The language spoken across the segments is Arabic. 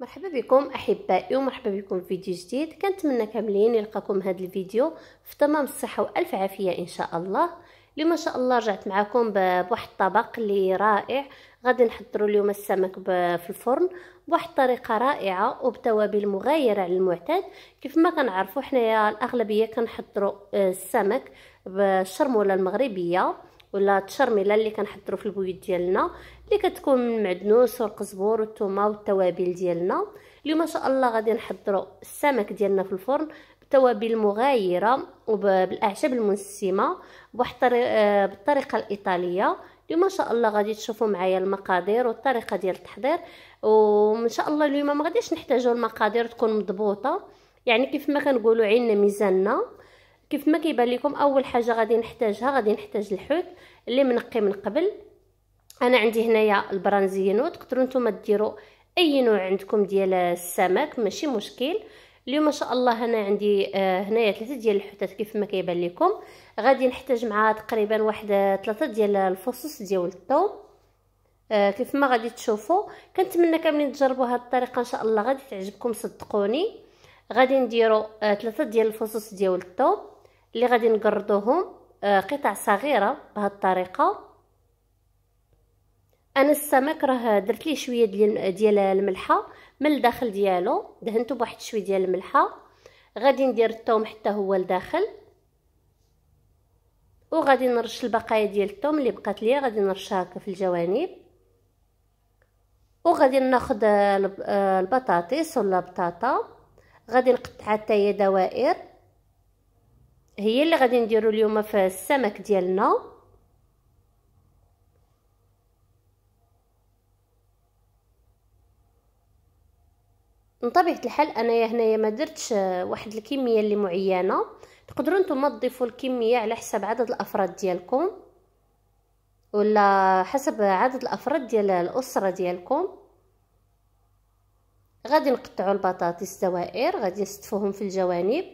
مرحبا بكم احبائي ومرحبا بكم في فيديو جديد. كنتمنى كاملين يلقاكم هذا الفيديو في تمام الصحه والف عافيه ان شاء الله. اليوم ان شاء الله رجعت معكم بواحد الطبق اللي رائع. غادي نحضروا اليوم السمك في الفرن بواحد الطريقه رائعه وبتوابل مغايره على المعتاد. كيف ما كنعرفوا حنايا الاغلبيه كنحضروا السمك بالشرموله المغربيه ولا التشرميله اللي كنحضروا في البيوت ديالنا، اللي كتكون من المعدنوس والقزبور والثومه والتوابل ديالنا. اليوم ان شاء الله غادي نحضروا السمك ديالنا في الفرن بتوابل مغايره وبالاعشاب المنسمه بالطريقه الايطاليه. اليوم ان شاء الله غادي تشوفوا معايا المقادير والطريقه ديال التحضير، وان شاء الله اليوم ما غاديش نحتاجوا المقادير تكون مضبوطه، يعني كيف ما كنقولوا عيننا ميزاننا. كيف ما كيبان لكم اول حاجه غادي نحتاج الحوت اللي منقي من قبل. انا عندي هنايا البرانزينو، تقدروا نتوما ديروا اي نوع عندكم ديال السمك ماشي مشكل. اليوم ان شاء الله انا عندي هنايا 3 ديال الحوتات كيف ما كيبان لكم. غادي نحتاج معها تقريبا واحد 3 ديال الفصوص ديال الثوم. كيف ما غادي تشوفوا كنتمنى كاملين تجربوا هذه الطريقه ان شاء الله غادي تعجبكم صدقوني. غادي نديروا 3 ديال الفصوص ديال الثوم اللي غادي نقردوهم قطع صغيره بهذه الطريقه. انا السمك راه درت ليه شويه ديال الملحه من الداخل ديالو، دهنته بواحد شويه ديال الملحه. غادي ندير الثوم حتى هو لداخل، وغادي نرش البقايا ديال الثوم اللي بقات ليا، غادي نرشها هكا في الجوانب. وغادي ناخذ البطاطس ولا بطاطا غادي نقطعها حتى هي دوائر، هي اللي غادي نديرو اليوم في السمك ديالنا. من طبيعه الحال انايا هنايا ما درتش واحد الكميه اللي معينه، تقدروا نتوما تضيفوا الكميه على حسب عدد الافراد ديالكم ولا حسب عدد الافراد ديال الاسره ديالكم. غادي نقطعوا البطاطس دوائر، غادي نستفوهم في الجوانب.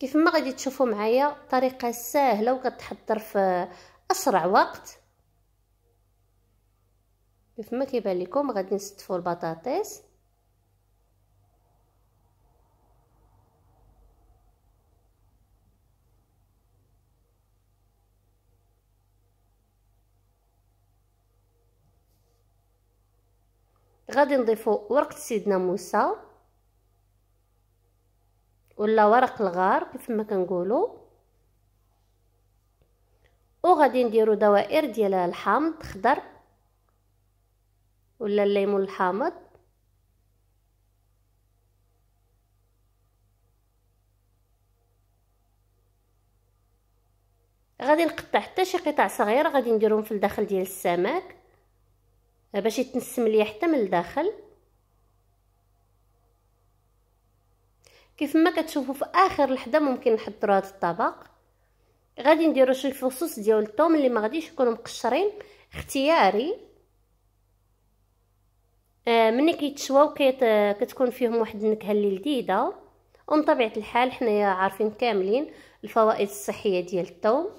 كيف ما غادي تشوفوا معايا طريقه سهله وكتحضر في اسرع وقت. كيف ما كيبان لكم غادي نستفوا البطاطس. غادي نضيفوا ورقه سيدنا موسى ولا ورق الغار كيف ما كنقولوا، وغادي نديروا دوائر ديال الحامض خضر ولا الليمون الحامض. غادي نقطع حتى شي قطع صغيره غادي نديرهم في الداخل ديال السمك باش يتنسم ليا حتى من الداخل. كيف ما كتشوفوا في اخر لحظه ممكن نحضروا هذا الطبق. غادي نديروا شي فصوص ديال الثوم اللي ما غاديش يكونوا مقشرين، اختياري. ملي كيتشواو كتكون فيهم واحد النكهه اللي لذيذه، ومن طبيعه الحال حنايا عارفين كاملين الفوائد الصحيه ديال الثوم.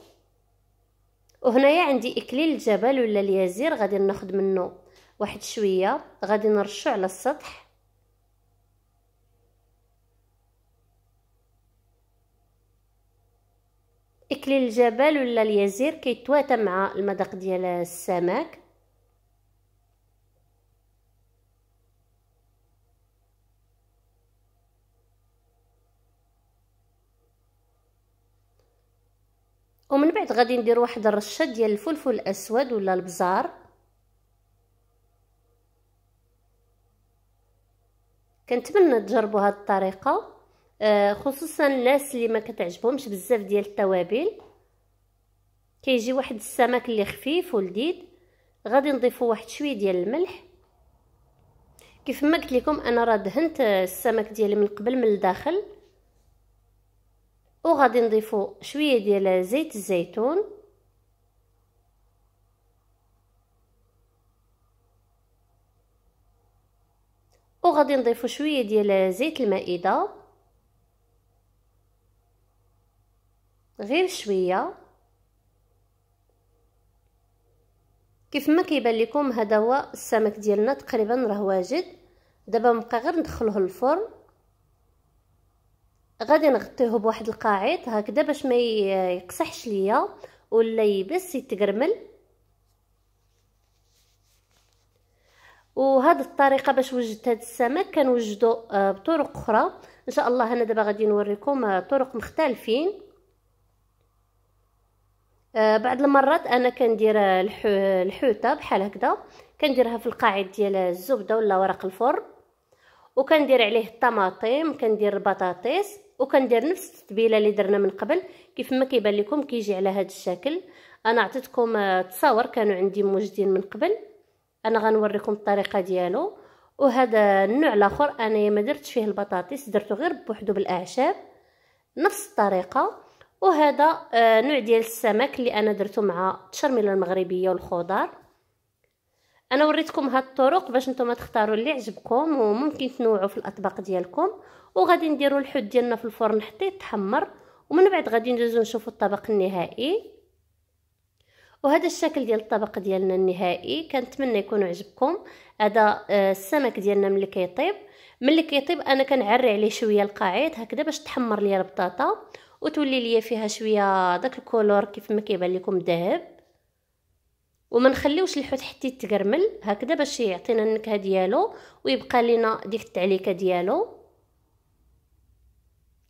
وهنايا عندي اكليل الجبل ولا اليازير، غادي ناخذ منه واحد شويه غادي نرشه على السطح. اكليل الجبل ولا اليازير كيتواتى مع المذاق ديال السمك. ومن بعد غادي ندير واحد الرشه ديال الفلفل الاسود ولا البزار، كنتمنى تجربوا هذه الطريقه خصوصا الناس اللي ما كتعجبهمش بزاف ديال التوابل، كيجي واحد السمك اللي خفيف ولذيذ. غادي نضيفوا واحد شويه ديال الملح. كيف ما قلت لكم انا راه دهنت السمك ديالي من قبل من الداخل. وغادي نضيفوا شويه ديال زيت الزيتون. وغادي نضيفوا شويه ديال زيت المائده غير شويه. كيف ما كيبان لكم هذا هو السمك ديالنا تقريبا راه واجد. دابا بقى غير ندخلوه للفرن، غادي نغطيه بواحد القاعد هكذا باش ما يقصحش ليا ولا يبس يتقرمل. وهذه الطريقه باش وجدت هذا السمك كنوجدو بطرق اخرى ان شاء الله. انا دابا غادي نوريكم طرق مختلفين. بعض المرات انا كندير الحوته بحال هكذا، كنديرها في القاعد ديال الزبده ولا ورق الفرن، وكندير عليه الطماطم، كندير البطاطس، وكندير نفس التتبيله اللي درنا من قبل. كيف ما كيبان لكم كيجي على هذا الشكل. انا عطيتكم تصاور كانوا عندي موجودين من قبل، انا غنوريكم الطريقه ديالو. وهذا النوع الاخر انا ما درتش فيه البطاطس، درته غير بوحدو بالاعشاب، نفس الطريقه. وهذا نوع ديال السمك اللي انا درته مع التشرميله المغربيه والخضار. انا وريتكم هاد الطرق باش نتوما تختاروا اللي عجبكم، وممكن تنوعوا في الاطباق ديالكم. وغادي نديروا الحوت ديالنا في الفرن حتى يتحمر، ومن بعد غادي ندوزو نشوفوا الطبق النهائي. وهذا الشكل ديال الطبق ديالنا النهائي، كنتمنى يكون عجبكم. هذا السمك ديالنا ملي كيطيب انا كنعري عليه شويه القاعد هكذا باش تحمر ليا البطاطا وتولي ليا فيها شويه داك الكولور كيف ما كيبان لكم ذهب. وما نخليوش الحوت حتى يتقرمل هكذا باش يعطينا النكهه ديالو ويبقى لينا ديك التعليكه ديالو.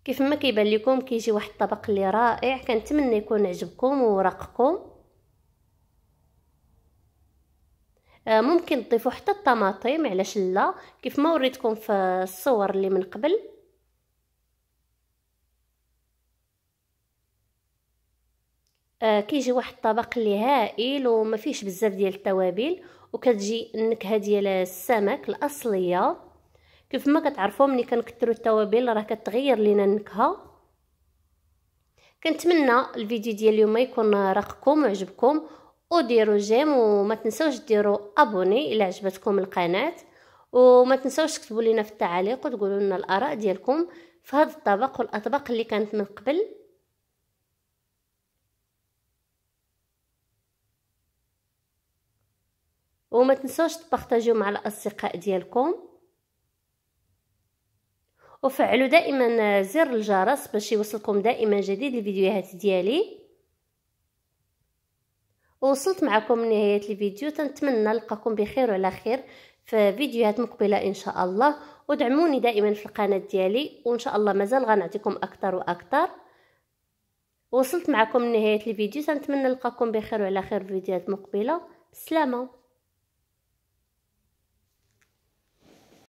كيف ما كيبان لكم كيجي واحد الطبق اللي رائع. كنتمنى يكون عجبكم وراقكم. ممكن تضيفوا حتى الطماطم، علاش لا، كيف ما وريتكم في الصور اللي من قبل. كيجي واحد الطبق اللي هائل وما فيهش بزاف ديال التوابل، وكتجي النكهه ديال السمك الاصليه. كيف ما كتعرفوا ملي كنكثروا التوابل راه كتغير لينا النكهه. كنتمنى الفيديو ديال اليوم يكون راقكم وعجبكم، وديروا جيم، وما تنساوش ديروا ابوني الى عجبتكم القناه، وما تنساوش تكتبوا لنا في التعاليق وتقولوا لنا الاراء ديالكم في هذا الطبق والاطباق اللي كانت من قبل. وما تنساوش تبارطاجيو مع الاصدقاء ديالكم، وفعلوا دائما زر الجرس باش يوصلكم دائما جديد الفيديوهات ديالي. وصلت معكم لنهايه الفيديو، تنتمنى نلقاكم بخير وعلى خير في فيديوهات مقبله ان شاء الله. ودعموني دائما في القناه ديالي، وان شاء الله مازال غنعطيكم اكثر واكثر. وصلت معكم لنهايه الفيديو، تنتمنى نلقاكم بخير وعلى خير في فيديوهات مقبله. سلامة.